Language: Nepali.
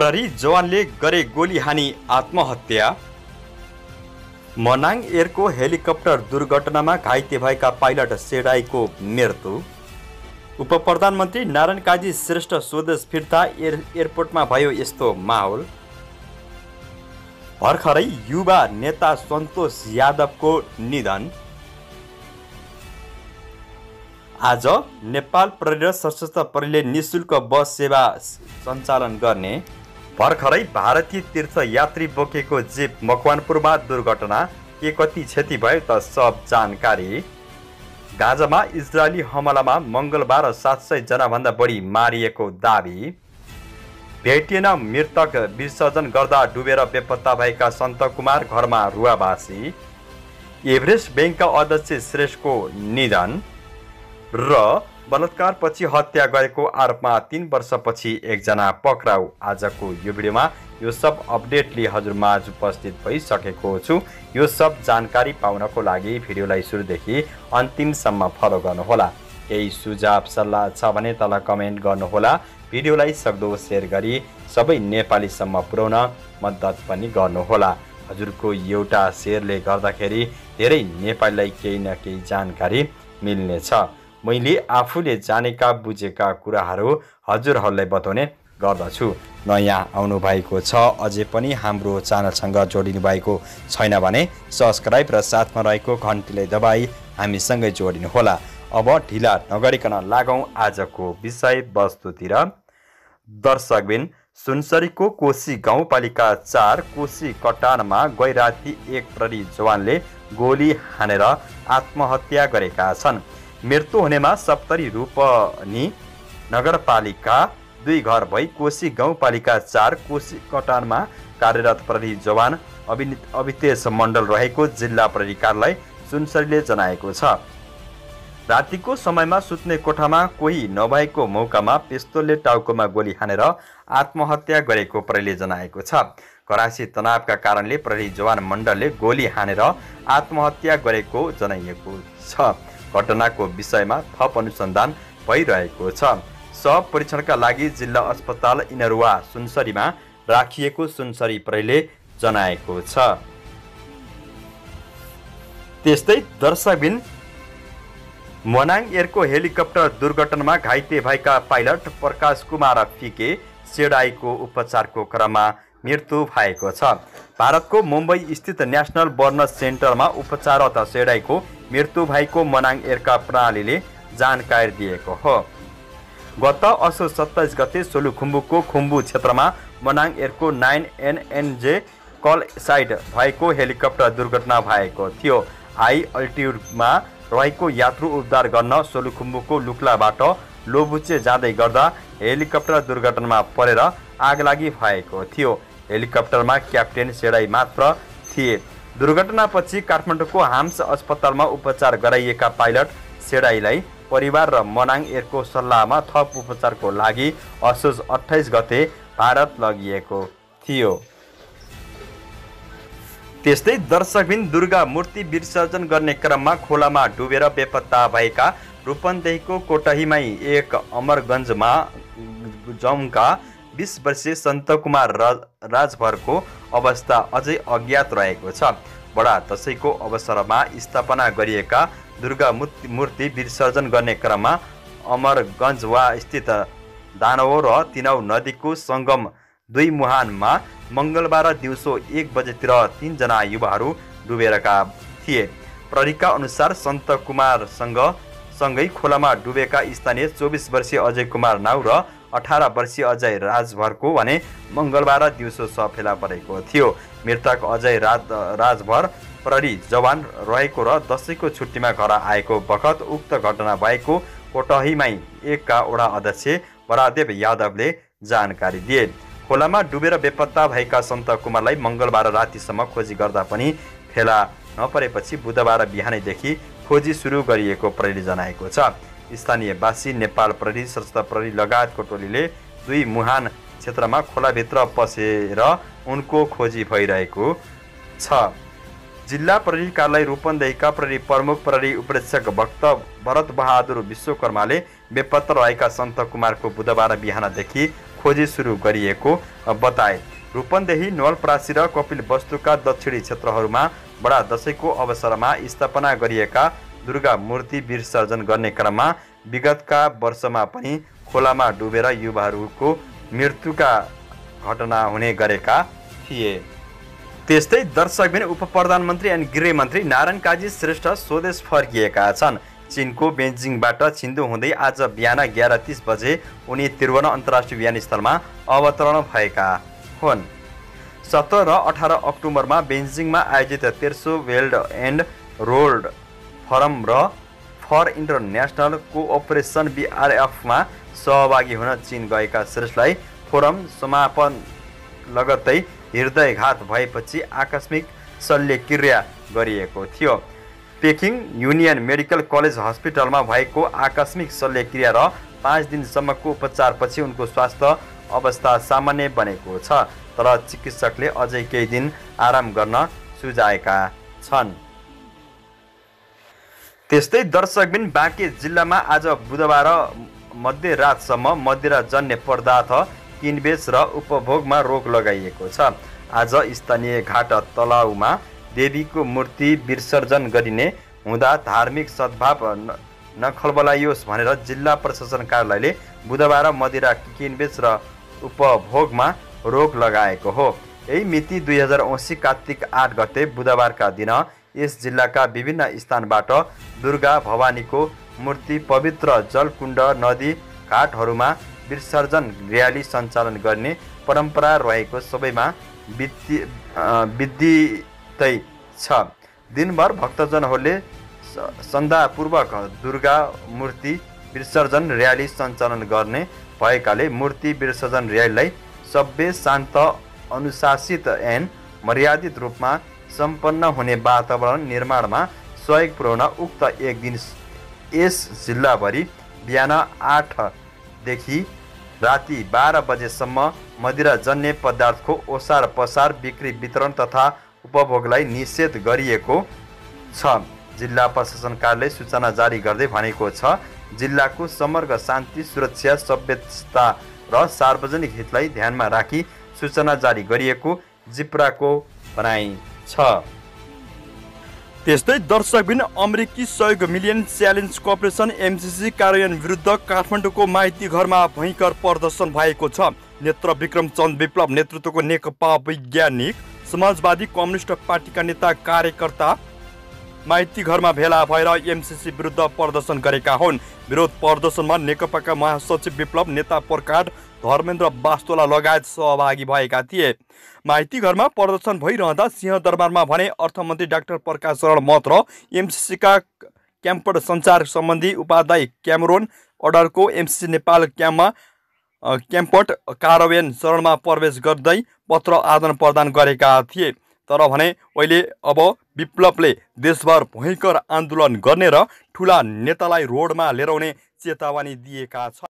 प्रहरी जवानले गरे गोली हानी आत्महत्या। मनाङ एयरको हेलिकप्टर दुर्घटनामा घाइते भएका पाइलट सेडाईको मृत्यु। उप प्रधानमन्त्री नारायण काजी श्रेष्ठ स्वदेश फिर्ता एयरपोर्टमा भयो यस्तो माहौल। भर्खरै युवा नेता सन्तोष यादवको निधन। आज नेपाल प्रहरी र सशस्त्र प्रहरीले निःशुल्क बस सेवा सञ्चालन गर्ने। भर्खरै भारतीय तीर्थयात्री बोकेको जीप मकवानपुरमा दुर्घटना, के कति क्षति भयो त सब जानकारी। गाजामा इजरायली हमलामा मङ्गलबार 700 जनाभन्दा बढी मारिएको दाबी। भेटिएन मृतक, विसर्जन गर्दा डुबेर बेपत्ता भएका सन्तकुमार घरमा रुवावासी। एभरेस्ट ब्याङ्कका अध्यक्ष श्रेष्ठको निधन। र बलात्कारपछि हत्या गरेको आरोपमा 3 वर्षपछि एकजना पक्राउ। आजको यो भिडियोमा यो सब अपडेट लिए हजुरमाझ उपस्थित भइसकेको छु। यो सब जानकारी पाउनको लागि भिडियोलाई सुरुदेखि अन्तिमसम्म फलो गर्नुहोला। केही सुझाव सल्लाह छ भने तल कमेन्ट गर्नुहोला। भिडियोलाई सक्दो सेयर गरी सबै नेपालीसम्म पुर्याउन मद्दत पनि गर्नुहोला। हजुरको एउटा सेयरले गर्दाखेरि धेरै नेपालीलाई केही न केही जानकारी मिल्नेछ। मैले आफूले जानेका बुझेका कुराहरू हजुरहरूलाई बताउने गर्दछु। नयाँ आउनुभएको छ अझै पनि हाम्रो च्यानलसँग जोडिनु भएको छैन भने सब्सक्राइब र साथमा रहेको घन्टीले दबाई हामीसँगै जोडिनुहोला। अब ढिला नगरिकन लागौँ आजको विषय वस्तुतिर। दर्शकबिन, सुनसरीको कोशी गाउँपालिका 4 कोशी कटानमा गैराती एक प्रहरी जवानले गोली हानेर आत्महत्या गरेका छन्। मृत्यु हुनेमा सप्तरी रूपनी नगरपालिका 2 घर भई कोशी गाउँपालिका 4 कोशी कटानमा कार्यरत प्रहरी जवान अभितेश मण्डल रहेको जिल्ला प्रहरी कार्यालय सुनसरीले जनाएको छ। रातिको समयमा सुत्ने कोठामा कोही नभएको मौकामा पिस्तोलले टाउकोमा गोली हानेर आत्महत्या गरेको प्रहरीले जनाएको छ। करासी तनावका कारणले प्रहरी जवान मण्डलले गोली हानेर आत्महत्या गरेको जनाइएको छ। घटनाको विषयमा थप अनुसन्धान भइरहेको छ। शव परीक्षणका लागि जिल्ला अस्पताल इनरुवा सुनसरीमा राखिएको सुनसरी प्रहरीले जनाएको छ। त्यस्तै दर्शकबिन, मनाङ एयरको हेलिकप्टर दुर्घटनामा घाइते भएका पाइलट प्रकाश कुमार फिके सेडाईको उपचारको क्रममा मृत्यु भएको छ। भारतको मुम्बई स्थित नेसनल बर्न सेन्टरमा उपचाररत सेडाईको मृत्यु भएको मनाङ एयरका प्रणालीले जानकारी दिएको हो। गत असो 27 गते सोलुखुम्बुको खुम्बु क्षेत्रमा मनाङ एयरको 9NNJ कल साइड भएको हेलिकप्टर दुर्घटना भएको थियो। हाई अल्टिट्युडमा रहेको यात्रु उद्धार गर्न सोलुखुम्बुको लुक्लाबाट लोबुचे जाँदै गर्दा हेलिकप्टर दुर्घटनामा परेर आगलागी भएको थियो। हेलिकप्टरमा क्याप्टेन सेडाई मात्र थिए। दुर्घटनापछि काठमाडौँको हाम्स अस्पतालमा उपचार गराइएका पाइलट सेडाईलाई परिवार र मनाङ एयरको सल्लाहमा थप उपचारको लागि असोज 28 गते भारत लगिएको थियो। त्यस्तै दर्शकबिन, दुर्गा मूर्ति विसर्जन गर्ने क्रममा खोलामा डुबेर बेपत्ता भएका रूपन्देहीको कोटहीमै एक अमरगञ्जमा जमका 20 वर्षीय सन्तकुमार राजभरको अवस्था अझै अज्ञात रहेको छ। बडा दशैको अवसरमा स्थापना गरिएका दुर्गा मूर्ति विसर्जन गर्ने क्रममा अमरगञ्ज वा स्थित दानव र तिनाउ नदीको सङ्गम 2 मुहानमा मङ्गलबार दिउँसो 1 बजेतिर 3 जना युवाहरू डुबेरका थिए। प्रहरीका अनुसार सन्तकुमारसँगै खोलामा डुबेका स्थानीय 24 वर्षीय अजय कुमार नाउ र 18 वर्षीय अजय राजभरको भने मङ्गलबार दिउँसो शव फेला परेको थियो। मृतक अजय राजभर प्रहरी जवान रहेको र दशैको छुट्टीमा घर आएको बखत उक्त घटना भएको कोटहीमै 1 का वडा अध्यक्ष बरादेव यादवले जानकारी दिए। खोलामा डुबेर बेपत्ता भएका सन्तकुमारलाई मङ्गलबार रातिसम्म खोजी गर्दा पनि फेला नपरेपछि बुधबार बिहानैदेखि खोजी सुरु गरिएको प्रहरीले जनाएको छ। स्थानीयवासी नेपाल प्रहरी, सशस्त्र प्रहरी लगायतको टोलीले 2 मुहान क्षेत्रमा खोलाभित्र पसेर उनको खोजी भइरहेको छ। जिल्ला प्रहरी कार्यालय रूपन्देहीका प्रहरी प्रमुख प्रहरी उपरीक्षक भक्त भरत बहादुर विश्वकर्माले बेपत्ता रहेका सन्तकुमारको बुधबार बिहानदेखि खोजी सुरु गरिएको बताए। रूपन्देही नवलपरासी र कपिलवस्तुका दक्षिणी क्षेत्रहरूमा बडा दशैंको अवसरमा स्थापना गरिएका दुर्गा मूर्ति विसर्जन गर्ने क्रममा विगतका वर्षमा पनि खोलामा डुबेर युवाहरूको मृत्युका घटना हुने गरेका थिए। त्यस्तै दर्शकबिन उप प्रधानमन्त्री एवं गृहमन्त्री नारायण काजी श्रेष्ठ स्वदेश फर्किएका छन्। चीनको बेजिङबाट छिन्दु हुँदै आज बिहान 11:30 बजे उनी त्रिभुवन अन्तर्राष्ट्रिय विमानस्थलमा अवतरण भएका हुन्। 17 र 18 अक्टोबरमा बेजिङमा आयोजित 13औं वर्ल्ड एन्ड रोड फोरम र फर इन्टरनेशनल कोअपरेसन BRF मा सहभागी हुन चीन गएका श्रेष्ठलाई फोरम समापन लगत्तै हृदयघात भएपछि आकस्मिक शल्यक्रिया गरिएको थियो। पेकिङ युनियन मेडिकल कलेज हस्पिटलमा भएको आकस्मिक शल्यक्रिया र 5 दिनसम्मको उपचारपछि उनको स्वास्थ्य अवस्था सामान्य बनेको छ, तर चिकित्सकले अझै केही दिन आराम गर्न सुझाएका छन्। त्यस्तै दर्शकबिन बाँके जिल्लामा आज बुधबार मध्यरातसम्म मदिरा जन्य पदार्थ किनबेच र उपभोगमा रोक लगाइएको छ। आज स्थानीय घाट तलाउमा देवीको मूर्ति विसर्जन गरिने हुँदा धार्मिक सद्भाव नखलबलाइयोस् भनेर जिल्ला प्रशासन कार्यालयले बुधबार मदिरा किनबेच र उपभोगमा रोक लगाएको हो। यही मिति 2080 कार्तिक 8 गते बुधबारका दिन यस जिल्लाका विभिन्न स्थानबाट दुर्गा भवानीको मूर्ति पवित्र जलकुण्ड नदी घाटहरूमा विसर्जन रैली सञ्चालन गर्ने परम्परा रहेको सबैमा विदितै छ। दिनभर भक्तजनहरूले सन्दापूर्वक दुर्गा मूर्ति विसर्जन रैली सञ्चालन गर्ने भएकाले मूर्ति विसर्जन रैलीलाई सभ्य, शान्त, अनुशासित एवं मर्यादित रूपमा सम्पन्न हुने वातावरण निर्माणमा सहयोग पुर्याउन उक्त एक दिन यस जिल्लाभरि बिहान 8 देखि राति 12 बजेसम्म मदिरा जन्य पदार्थको ओसार पसार, बिक्री, वितरण तथा उपभोगलाई निषेध गरिएको छ। जिल्ला प्रशासन कार्यालयले सूचना जारी गर्दै भनेको छ, जिल्लाको समग्र शान्ति, सुरक्षा, सभ्यता र सार्वजनिक हितलाई ध्यानमा राखी सूचना जारी गरिएको जिप्राको भनाइ छ। त्यस्तै दर्शकबिन अमेरिकी सहयोग मिलियन च्यालेन्ज कर्पोरेसन MCC कार्यान्वयन विरुद्ध काठमाडौँको माइती घरमा भयङ्कर प्रदर्शन भएको छ। नेत्र विक्रम चन्द विप्लव नेतृत्वको नेकपा वैज्ञानिक समाजवादी कम्युनिस्ट पार्टीका नेता कार्यकर्ता माइती घरमा भेला भएर MCC विरुद्ध प्रदर्शन गरेका हुन्। विरोध प्रदर्शनमा नेकपाका महासचिव विप्लव, नेता प्रकाश, धर्मेन्द्र बास्तोला लगायत सहभागी भएका थिए। माइती घरमा प्रदर्शन भइरहँदा सिंह दरबारमा भने अर्थमन्त्री डाक्टर प्रकाश चरण मनी र MCCका क्याम्पर सञ्चार सम्बन्धी उपाध्याय क्यामरोन अर्डरको MCC नेपाल क्याम्पमा क्याम्पट कार्यान्वयन चरणमा प्रवेश गर्दै पत्र आदान प्रदान गरेका थिए। तर भने अहिले अब विप्लवले देशभर भयङ्कर आन्दोलन गर्ने र ठुला नेतालाई रोडमा ल्याउने चेतावनी दिएका छन्।